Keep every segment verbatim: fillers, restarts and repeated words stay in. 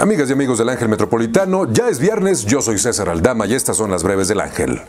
Amigas y amigos del Ángel Metropolitano, ya es viernes, yo soy César Aldama y estas son las breves del Ángel.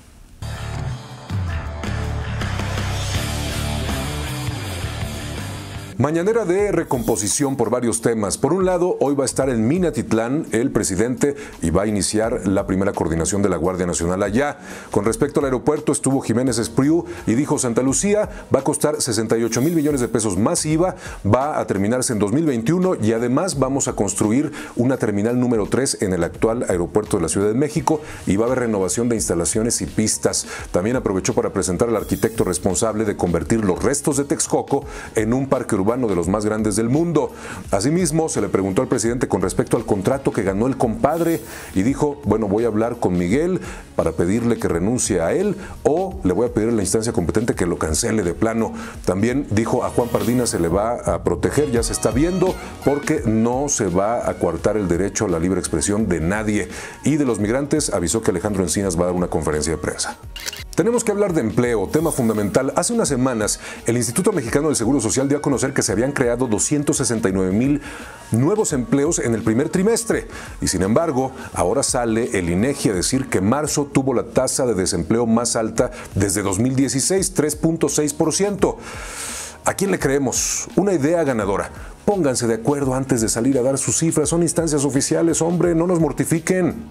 Mañanera de recomposición por varios temas. Por un lado, hoy va a estar en Minatitlán el presidente y va a iniciar la primera coordinación de la Guardia Nacional allá. Con respecto al aeropuerto, estuvo Jiménez Espriu y dijo: Santa Lucía va a costar sesenta y ocho mil millones de pesos más I V A, va a terminarse en dos mil veintiuno y además vamos a construir una terminal número tres en el actual aeropuerto de la Ciudad de México y va a haber renovación de instalaciones y pistas. También aprovechó para presentar al arquitecto responsable de convertir los restos de Texcoco en un parque urbano de los más grandes del mundo. Asimismo, se le preguntó al presidente con respecto al contrato que ganó el compadre y dijo: bueno, voy a hablar con Miguel para pedirle que renuncie a él o le voy a pedir a la instancia competente que lo cancele de plano. También dijo: a Juan Pardinas se le va a proteger, ya se está viendo, porque no se va a coartar el derecho a la libre expresión de nadie. Y de los migrantes avisó que Alejandro Encinas va a dar una conferencia de prensa. Tenemos que hablar de empleo, tema fundamental. Hace unas semanas, el Instituto Mexicano del Seguro Social dio a conocer que se habían creado doscientos sesenta y nueve mil nuevos empleos en el primer trimestre. Y sin embargo, ahora sale el INEGI a decir que marzo tuvo la tasa de desempleo más alta desde dos mil dieciséis, tres punto seis por ciento. ¿A quién le creemos? Una idea ganadora. Pónganse de acuerdo antes de salir a dar sus cifras. Son instancias oficiales, hombre, no nos mortifiquen.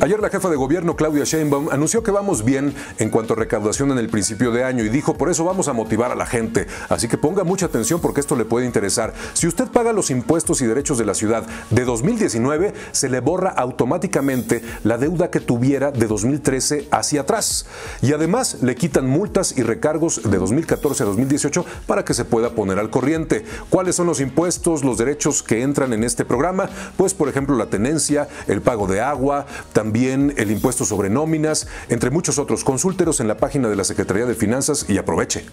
Ayer la jefa de gobierno, Claudia Sheinbaum, anunció que vamos bien en cuanto a recaudación en el principio de año y dijo: por eso vamos a motivar a la gente. Así que ponga mucha atención porque esto le puede interesar. Si usted paga los impuestos y derechos de la ciudad de dos mil diecinueve, se le borra automáticamente la deuda que tuviera de dos mil trece hacia atrás. Y además le quitan multas y recargos de dos mil catorce a dos mil dieciocho para que se pueda poner al corriente. ¿Cuáles son los impuestos, los derechos que entran en este programa? Pues, por ejemplo, la tenencia, el pago de agua, también el impuesto sobre nóminas, entre muchos otros. Consúltelos en la página de la Secretaría de Finanzas y aproveche.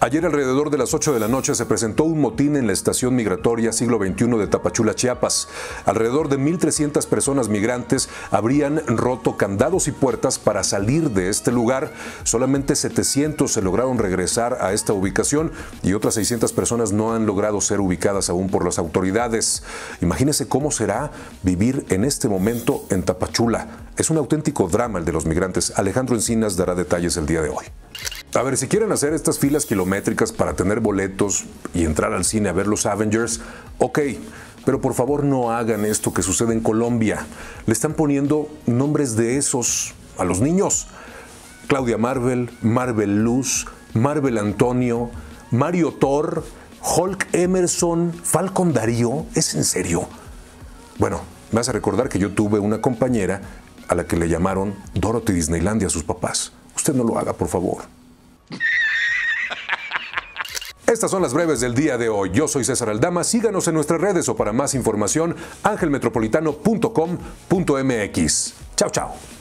Ayer alrededor de las ocho de la noche se presentó un motín en la estación migratoria siglo veintiuno de Tapachula, Chiapas. Alrededor de mil trescientas personas migrantes habrían roto candados y puertas para salir de este lugar. Solamente setecientos se lograron regresar a esta ubicación y otras seiscientas personas no han logrado ser ubicadas aún por las autoridades. Imagínense cómo será vivir en este momento en Tapachula. Es un auténtico drama el de los migrantes. Alejandro Encinas dará detalles el día de hoy. A ver, si quieren hacer estas filas kilométricas para tener boletos y entrar al cine a ver los Avengers, ok, pero por favor no hagan esto que sucede en Colombia. Le están poniendo nombres de esos a los niños. Claudia Marvel, Marvel Luz, Marvel Antonio, Mario Thor, Hulk Emerson, Falcon Darío. ¿Es en serio? Bueno, me vas a recordar que yo tuve una compañera a la que le llamaron Dorothy Disneylandia a sus papás. Usted no lo haga, por favor. Estas son las breves del día de hoy. Yo soy César Aldama. Síganos en nuestras redes o para más información, ángel metropolitano punto com punto m x. Chao, chao.